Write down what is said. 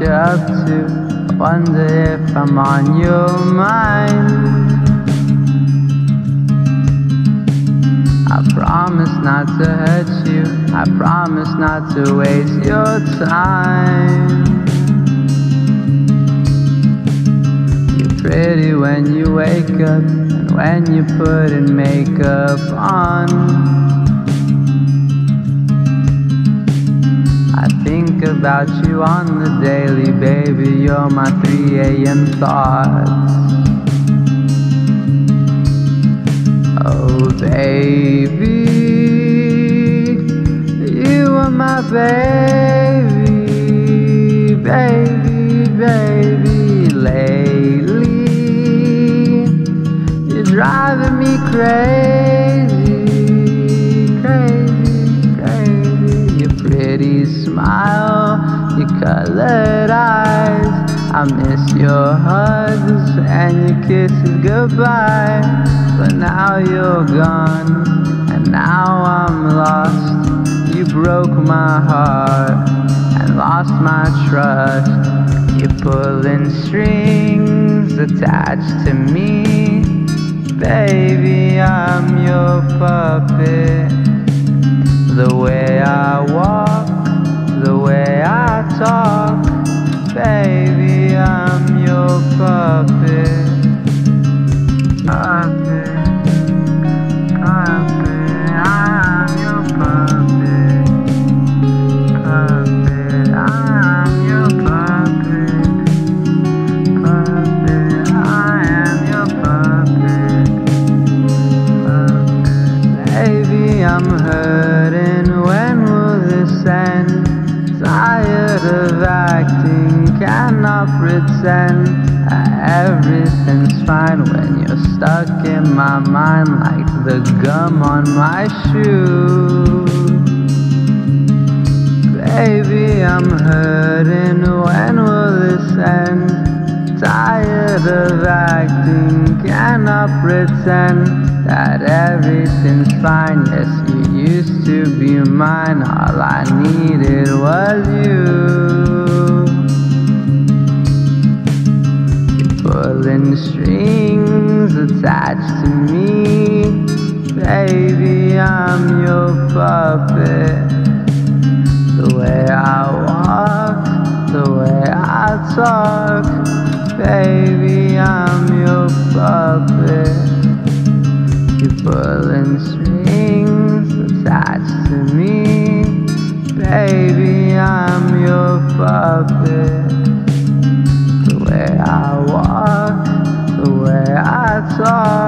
you're up to. Wonder if I'm on your mind. I promise not to hurt you. I promise not to waste your time. You're pretty when you wake up and when you put in makeup on. Think about you on the daily, baby. You're my 3 a.m. thoughts. Oh, baby, you are my baby, baby, baby. Lately, you're driving me crazy, crazy, crazy. You're pretty. Smile, your colored eyes. I miss your hugs and your kisses goodbye. But now you're gone, and now I'm lost. You broke my heart and lost my trust. You're pulling strings attached to me. Baby, I'm your puppet. The way I walk, the way I talk, baby, I'm your puppet. Pretend everything's fine when you're stuck in my mind like the gum on my shoe. Baby, I'm hurting, when will this end? Tired of acting, cannot pretend that everything's fine. Yes, you used to be mine, all I needed was you. Pulling strings attached to me. Baby, I'm your puppet. The way I walk, the way I talk, baby, I'm your puppet. You're pulling strings attached to me. Baby, I'm your puppet. The way I walk, the way I talk.